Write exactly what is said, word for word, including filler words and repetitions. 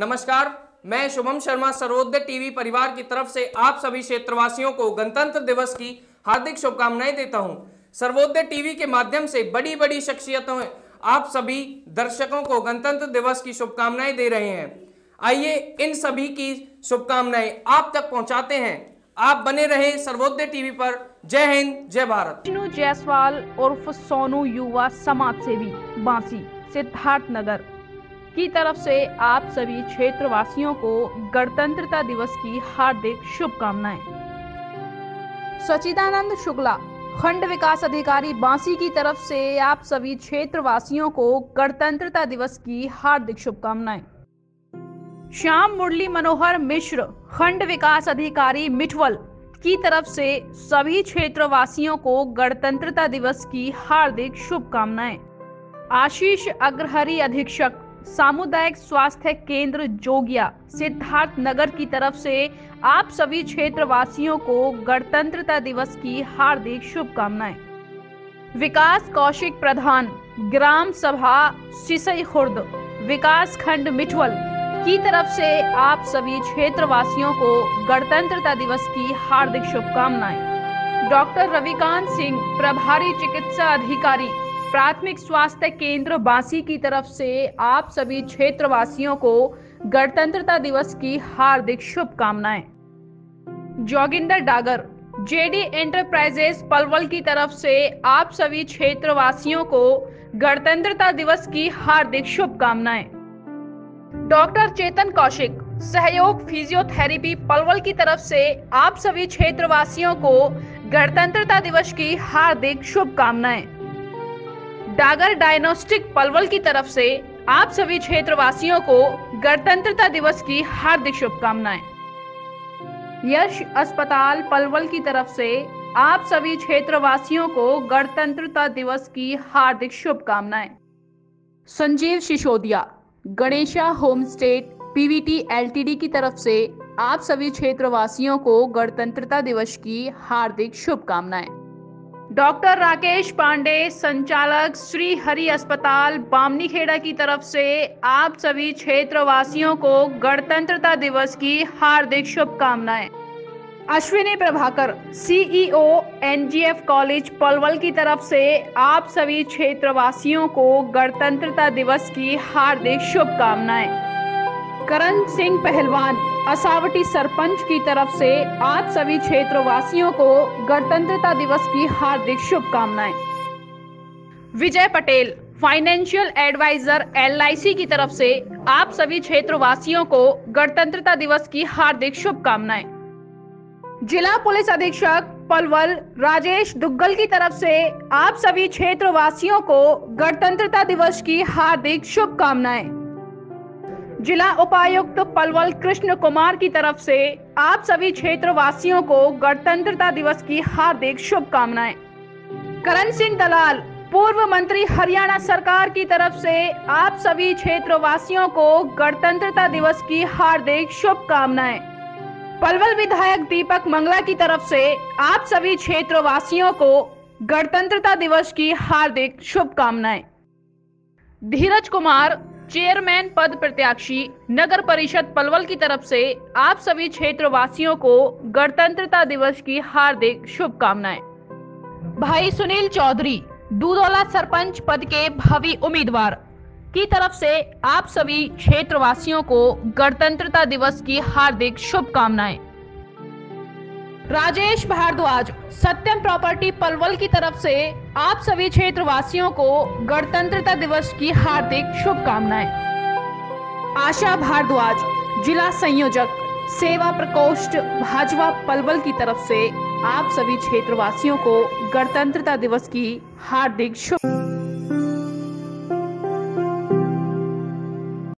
नमस्कार, मैं शुभम शर्मा सर्वोदय टीवी परिवार की तरफ से आप सभी क्षेत्रवासियों को गणतंत्र दिवस की हार्दिक शुभकामनाएं देता हूं। सर्वोदय टीवी के माध्यम से बड़ी बड़ी शख्सियतों आप सभी दर्शकों को गणतंत्र दिवस की शुभकामनाएं दे रहे हैं। आइए इन सभी की शुभकामनाएं आप तक पहुंचाते हैं। आप बने रहें सर्वोदय टीवी पर। जय हिंद, जय भारत। सोनू जयसवाल उर्फ सोनू युवा समाज सेवी बांसी सिद्धार्थ नगर की तरफ से आप सभी क्षेत्रवासियों को गणतंत्रता दिवस की हार्दिक शुभकामनाएं। सच्चिदानंद शुक्ला खंड विकास अधिकारी बांसी की तरफ से आप सभी क्षेत्रवासियों को गणतंत्रता दिवस की हार्दिक शुभकामनाएं। श्याम मुरली मनोहर मिश्र खंड विकास अधिकारी मिठवल की तरफ से सभी क्षेत्रवासियों को गणतंत्रता दिवस की हार्दिक शुभकामनाएं। आशीष अग्रहरी अधीक्षक सामुदायिक स्वास्थ्य केंद्र जोगिया सिद्धार्थ नगर की तरफ से आप सभी क्षेत्रवासियों को गणतंत्रता दिवस की हार्दिक शुभकामनाएं। विकास कौशिक प्रधान ग्राम सभा सिसई खुर्द विकास खंड मिठवल की तरफ से आप सभी क्षेत्रवासियों को गणतंत्रता दिवस की हार्दिक शुभकामनाएं। डॉक्टर रविकांत सिंह प्रभारी चिकित्सा अधिकारी प्राथमिक स्वास्थ्य केंद्र बासी की तरफ से आप सभी क्षेत्रवासियों को गणतंत्रता दिवस की हार्दिक शुभकामनाएं। जोगिंदर डागर जेडी एंटरप्राइजेस पलवल की तरफ से आप सभी क्षेत्रवासियों को गणतंत्रता दिवस की हार्दिक शुभकामनाएं। डॉक्टर चेतन कौशिक सहयोग फिजियोथेरेपी पलवल की तरफ से आप सभी क्षेत्रवासियों को गणतंत्रता दिवस की हार्दिक शुभकामनाएं। डागर डायग्नोस्टिक पलवल की तरफ से आप सभी क्षेत्रवासियों को गणतंत्रता दिवस की हार्दिक शुभकामनाएं। यश अस्पताल पलवल की तरफ से आप सभी क्षेत्रवासियों को गणतंत्रता दिवस की हार्दिक शुभकामनाएं। Sanjeev Sisodia Ganesha home state PVT LTD की तरफ से आप सभी क्षेत्रवासियों को गणतंत्रता दिवस की हार्दिक शुभकामनाएं। डॉक्टर राकेश पांडे संचालक श्री हरि अस्पताल बामनी खेड़ा की तरफ से आप सभी क्षेत्रवासियों को गणतंत्रता दिवस की हार्दिक शुभकामनाएं। Ashwini Prabhakar CEO NGF college Palwal की तरफ से आप सभी क्षेत्रवासियों को गणतंत्रता दिवस की हार्दिक शुभकामनाएं। करन सिंह पहलवान असावटी सरपंच की तरफ से आप सभी क्षेत्रवासियों को गणतंत्रता दिवस की हार्दिक शुभकामनाएं। Vijay Patel financial advisor LIC की तरफ से आप सभी क्षेत्रवासियों को गणतंत्रता दिवस की हार्दिक शुभकामनाएं। जिला पुलिस अधीक्षक पलवल राजेश दुग्गल की तरफ से आप सभी क्षेत्रवासियों को गणतंत्रता दिवस की हार्दिक शुभकामनाएं। जिला उपायुक्त पलवल कृष्ण कुमार की तरफ से आप सभी क्षेत्रवासियों को गणतंत्रता दिवस की हार्दिक शुभकामनाएं। करन सिंह दलाल पूर्व मंत्री हरियाणा सरकार की तरफ से आप सभी क्षेत्रवासियों को गणतंत्रता दिवस की हार्दिक शुभकामनाएं। पलवल विधायक दीपक मंगला की तरफ से आप सभी क्षेत्रवासियों को गणतंत्रता दिवस की हार्दिक शुभकामनाएं। धीरज कुमार चेयरमैन पद प्रत्याशी नगर परिषद पलवल की तरफ से आप सभी क्षेत्रवासियों को गणतंत्रता दिवस की हार्दिक शुभकामनाएं। भाई सुनील चौधरी दूधौला सरपंच पद के भावी उम्मीदवार की तरफ से आप सभी क्षेत्रवासियों को गणतंत्रता दिवस की हार्दिक शुभकामनाएं। राजेश भारद्वाज सत्यम प्रॉपर्टी पलवल की तरफ से आप सभी क्षेत्रवासियों को गणतंत्रता दिवस की हार्दिक शुभकामनाएं। आशा भारद्वाज जिला संयोजक सेवा प्रकोष्ठ भाजपा पलवल की तरफ से आप सभी क्षेत्रवासियों को गणतंत्रता दिवस की हार्दिक शुभ